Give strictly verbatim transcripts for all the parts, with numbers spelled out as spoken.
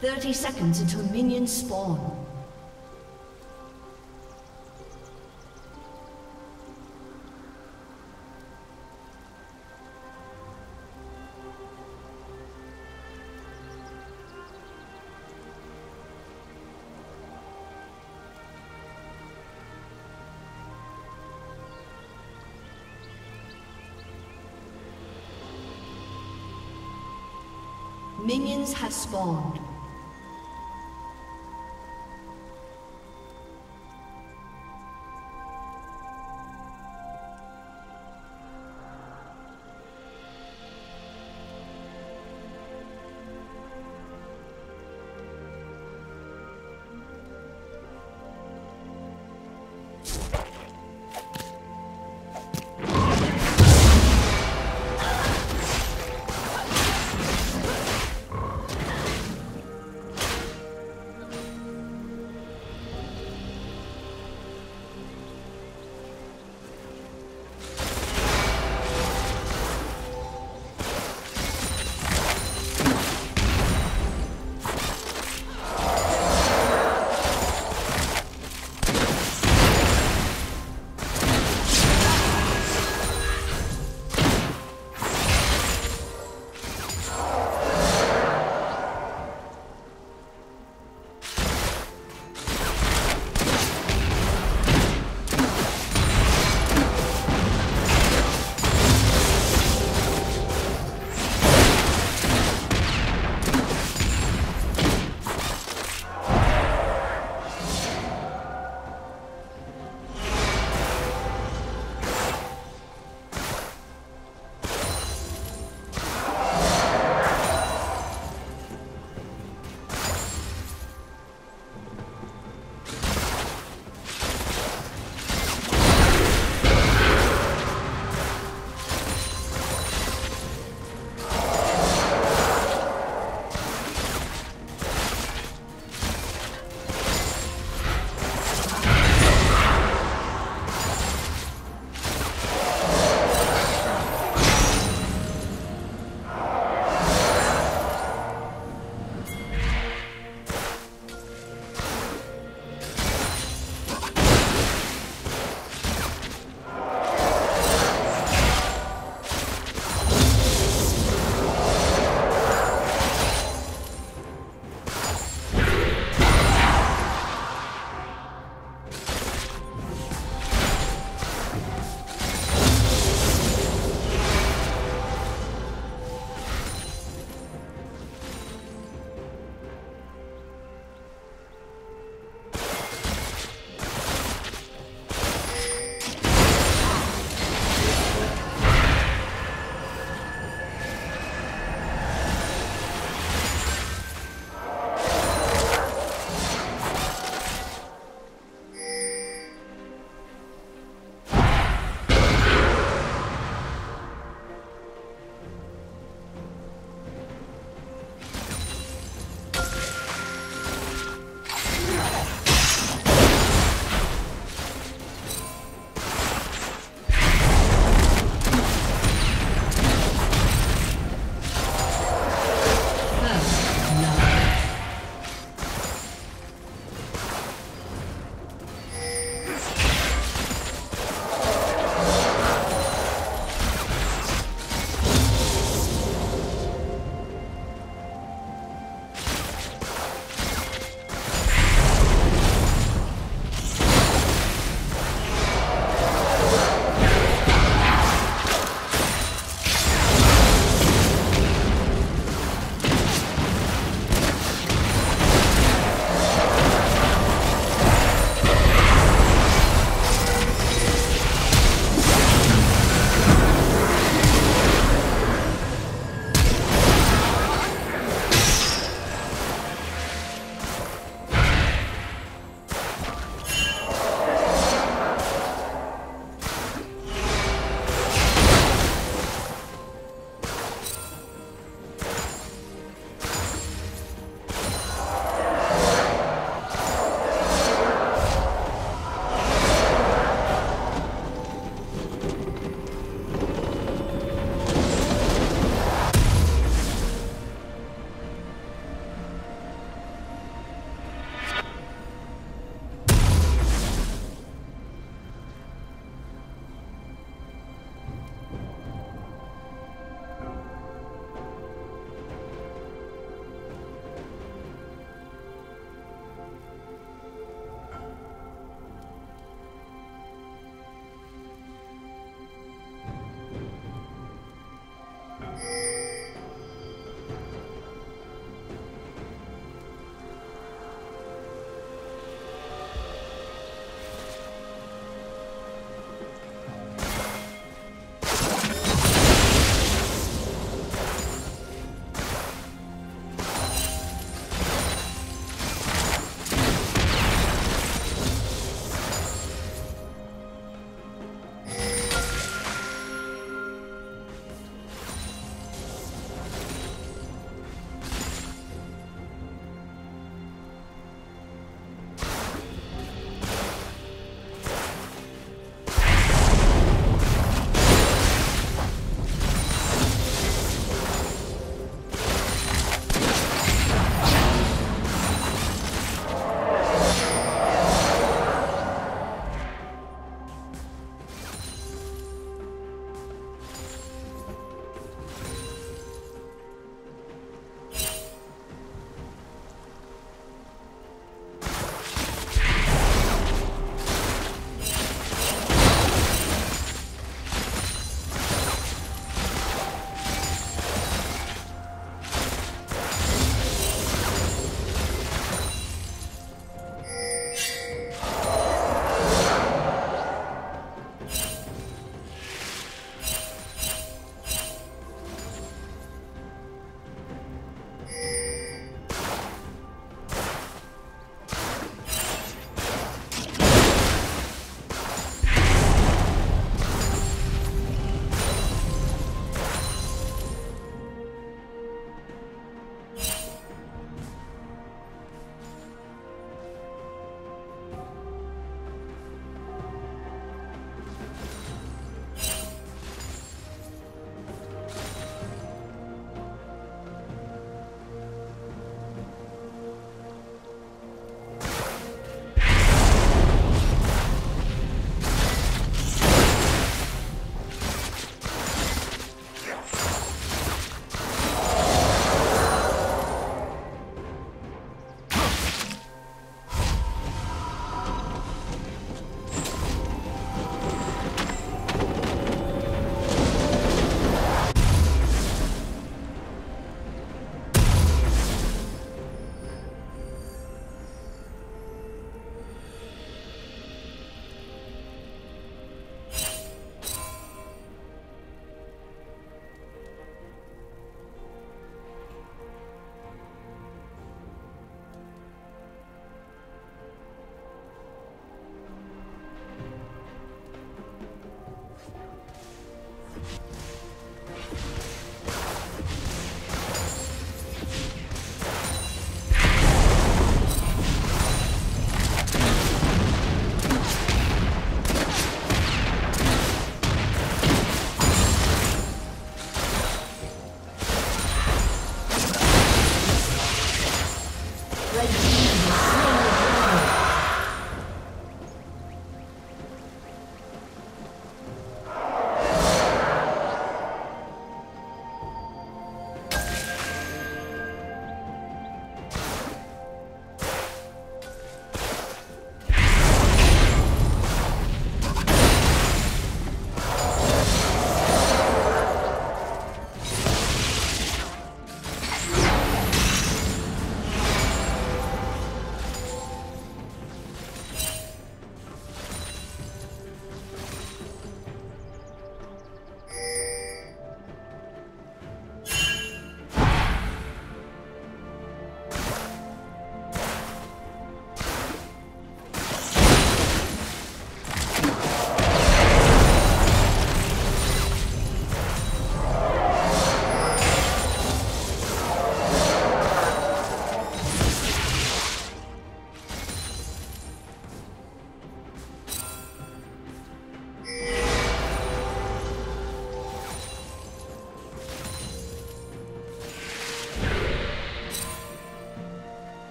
Thirty seconds until minions spawn. Minions have spawned.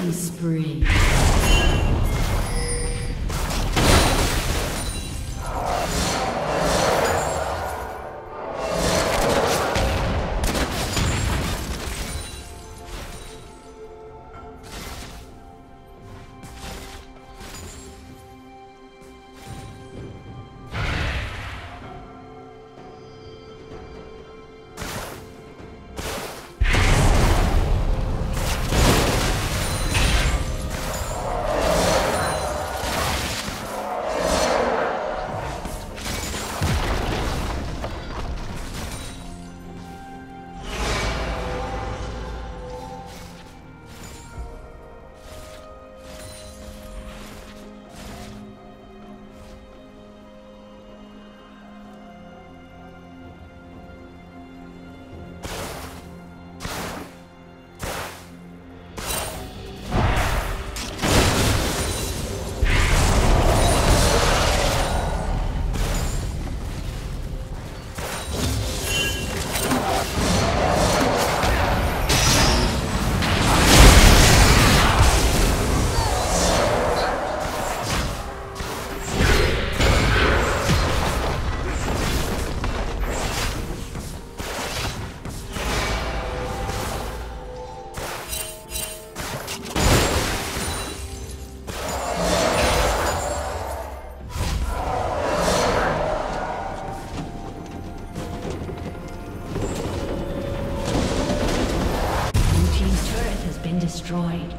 Killing spree. Destroyed.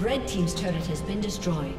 Red team's turret has been destroyed.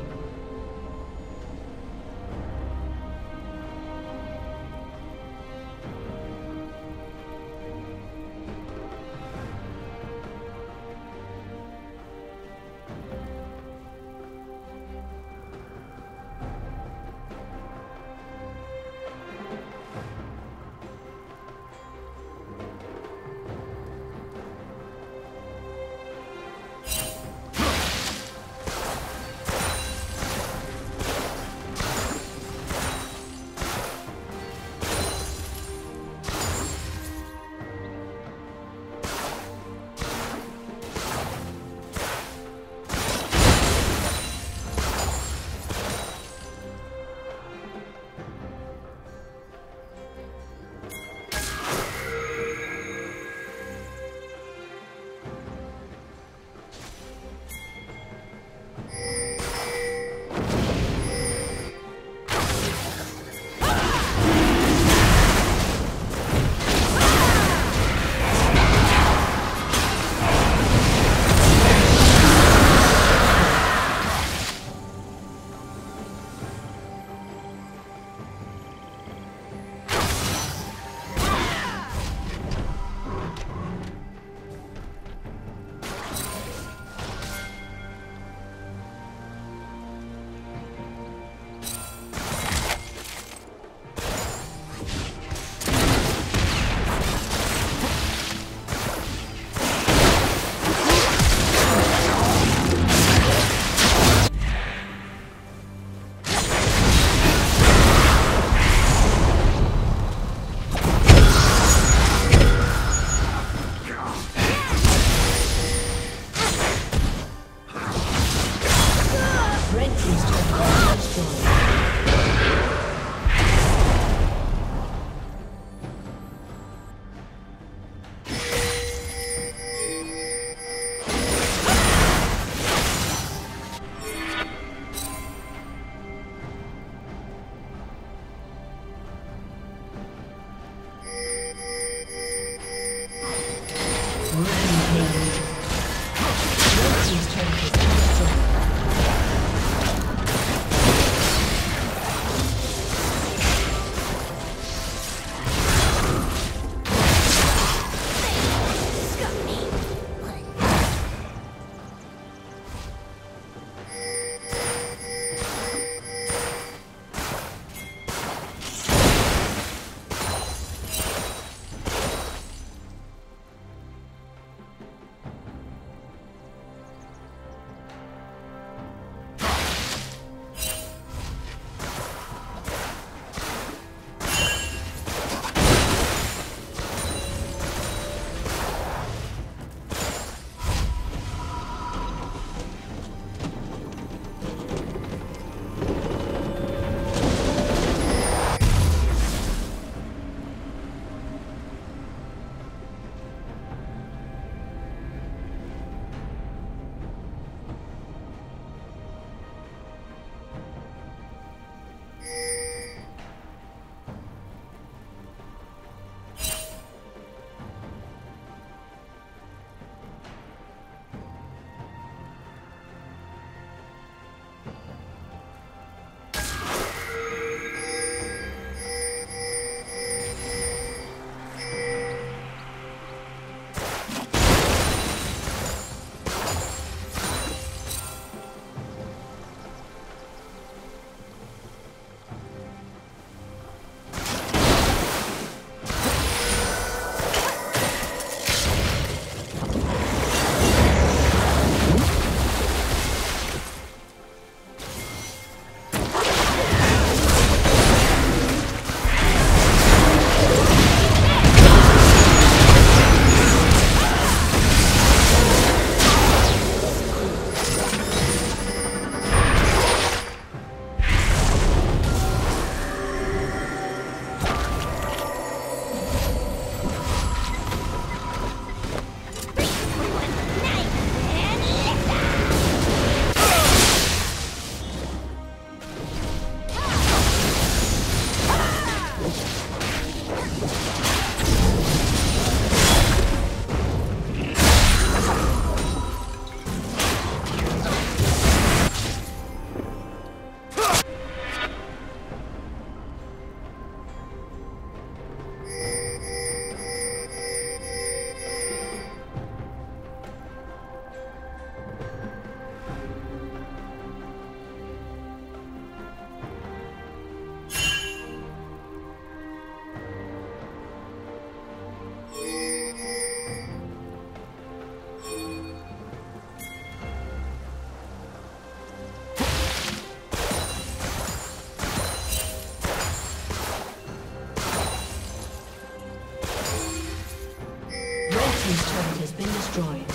team's turret has been destroyed.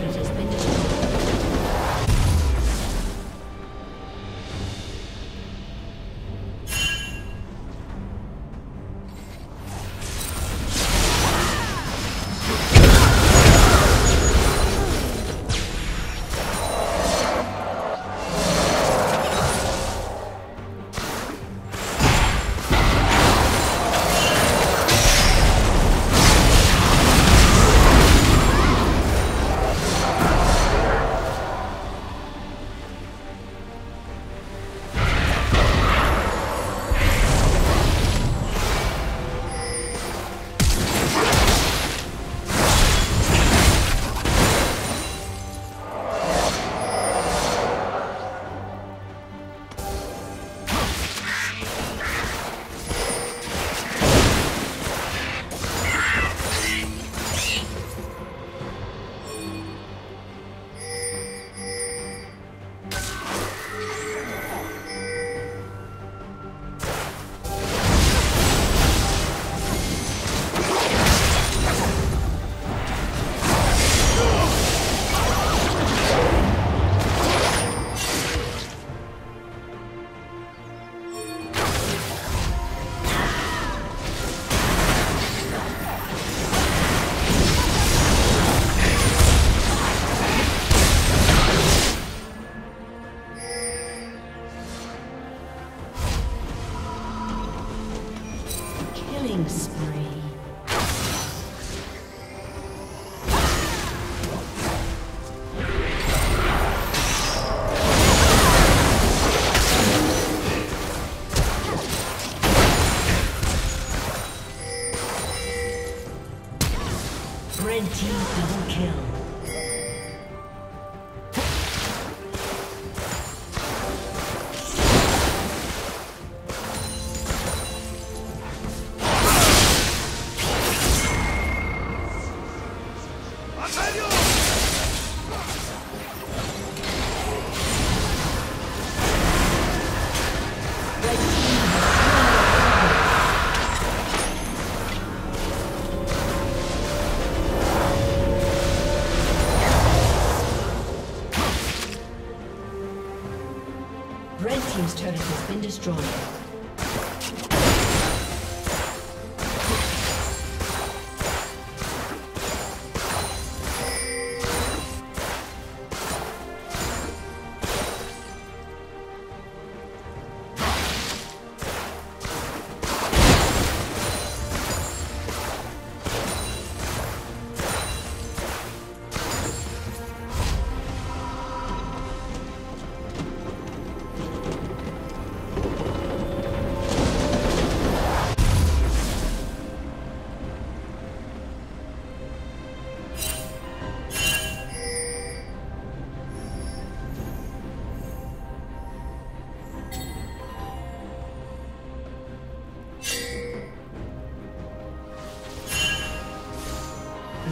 Team's turret has been destroyed.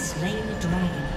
slain the dragon.